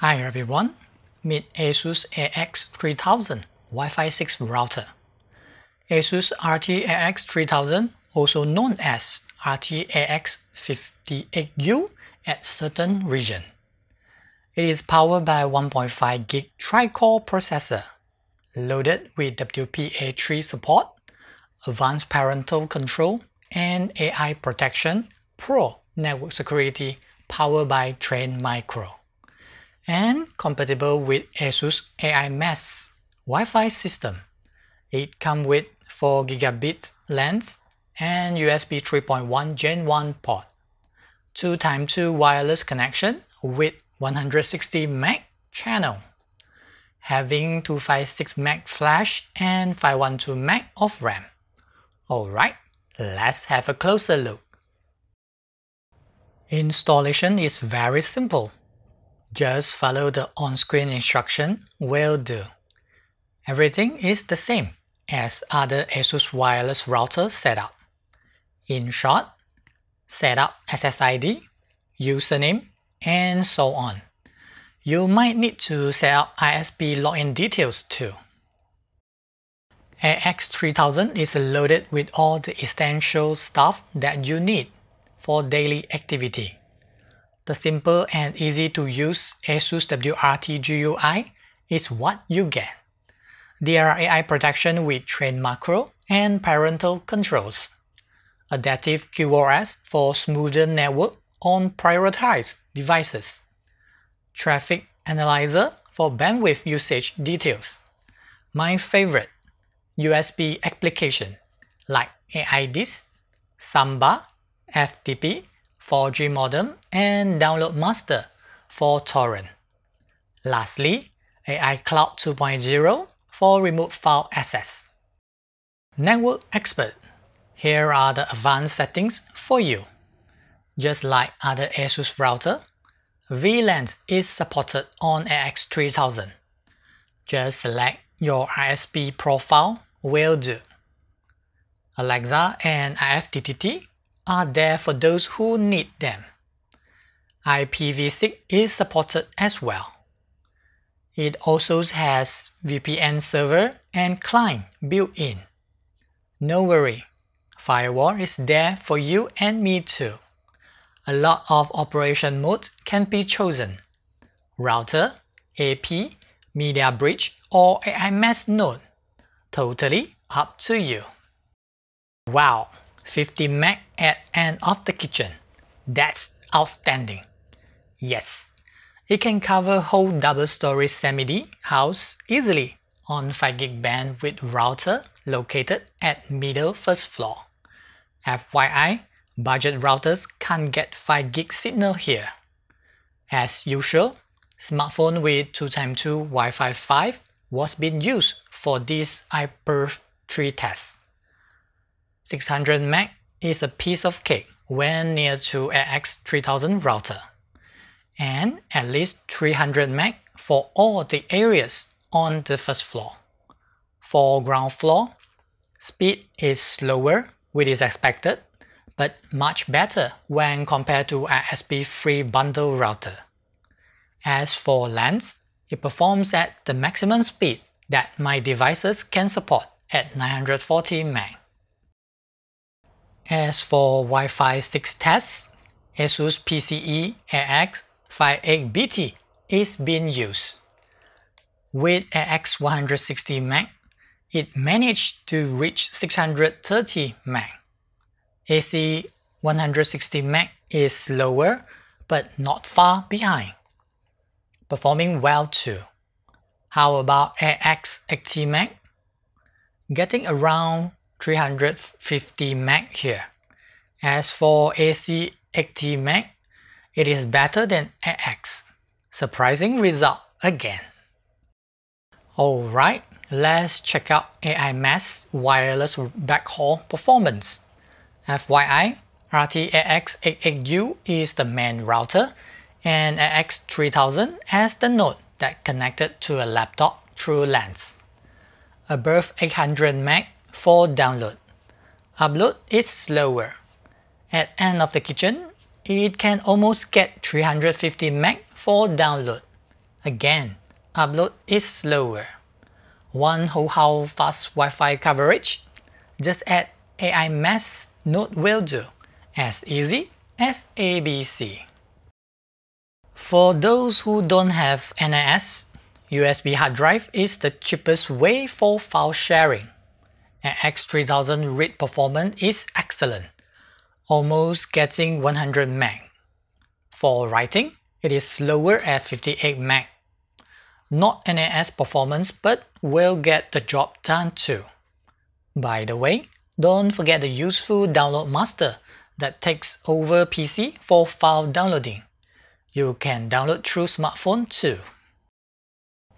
Hi everyone, meet ASUS AX3000 Wi-Fi 6 router. ASUS RT-AX3000, also known as RT-AX58U at certain region. It is powered by 1.5 gig tri-core processor, loaded with WPA3 support, advanced parental control, and AI protection, Pro network security powered by Trend Micro, and compatible with ASUS AiMesh Wi-Fi system. It comes with 4 gigabit LANs and USB 3.1 Gen 1 port, 2x2 wireless connection with 160 meg channel, having 256 meg flash and 512 meg of RAM. Alright, let's have a closer look. Installation is very simple. Just follow the on-screen instruction will do. Everything is the same as other ASUS wireless router setup. In short, set up SSID, username, and so on. You might need to set up ISP login details too. AX3000 is loaded with all the essential stuff that you need for daily activity. The simple and easy to use ASUS WRT GUI is what you get. There are AI protection with Trend Micro and parental controls. Adaptive QoS for smoother network on prioritized devices. Traffic analyzer for bandwidth usage details. My favorite, USB application like AiDisk, Samba, FTP, 4G modem, and Download Master for torrent. Lastly, AI Cloud 2.0 for remote file access. Network expert. Here are the advanced settings for you. Just like other ASUS router, VLAN is supported on AX3000. Just select your ISP profile will do. Alexa and IFTTT are there for those who need them. IPv6 is supported as well. It also has VPN server and client built in. No worry, firewall is there for you and me too. A lot of operation modes can be chosen. Router, AP, Media Bridge, or AiMesh node. Totally up to you. Wow! 50 meg at end of the kitchen. That's outstanding. Yes, it can cover whole double-story semi-D house easily on 5 gig band with router located at middle first floor. FYI, budget routers can't get 5 gig signal here. As usual, smartphone with 2x2 Wi-Fi 5 was being used for this IPerf3 test. 600 meg is a piece of cake when near to AX3000 router, and at least 300 meg for all the areas on the first floor. For ground floor, speed is slower, which is expected, but much better when compared to ISP-free bundle router. As for LANs, it performs at the maximum speed that my devices can support at 940 meg. As for Wi-Fi 6 tests, ASUS PCE AX58BT is being used. With AX160 meg, it managed to reach 630 meg. AC 160 meg is slower, but not far behind. Performing well too. How about AX80 meg? Getting around 350 meg here. As for AC 80 meg, it is better than AX. Surprising result again. Alright, let's check out AiMesh wireless backhaul performance. FYI, RT-AX88U is the main router and AX3000 as the node that connected to a laptop through LANs. Above 800 meg for download. Upload is slower. At end of the kitchen, it can almost get 350 meg for download, Again, upload is slower. Want how fast Wi-Fi coverage? Just add AiMesh node will do. As easy as ABC. For those who don't have NAS, USB hard drive is the cheapest way for file sharing. AX3000 read performance is excellent, almost getting 100 meg. For writing, it is slower at 58 meg. Not NAS performance, but will get the job done too. By the way, don't forget the useful Download Master that takes over PC for file downloading. You can download through smartphone too.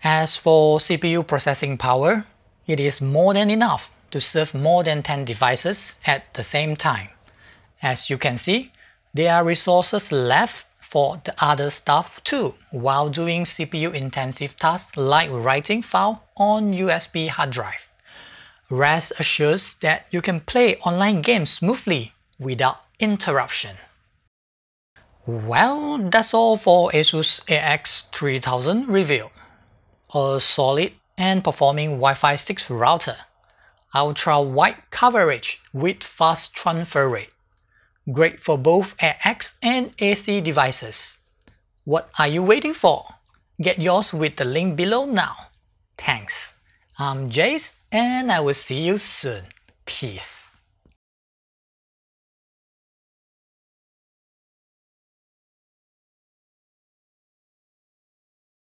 As for CPU processing power, it is more than enough to serve more than 10 devices at the same time. As you can see, there are resources left for the other stuff too while doing CPU-intensive tasks like writing file on USB hard drive. Rest assures that you can play online games smoothly without interruption. Well, that's all for ASUS AX3000 review. A solid and performing Wi-Fi 6 router, ultra-wide coverage with fast transfer rate. Great for both AX and AC devices. What are you waiting for? Get yours with the link below now. Thanks. I'm Jace and I will see you soon. Peace.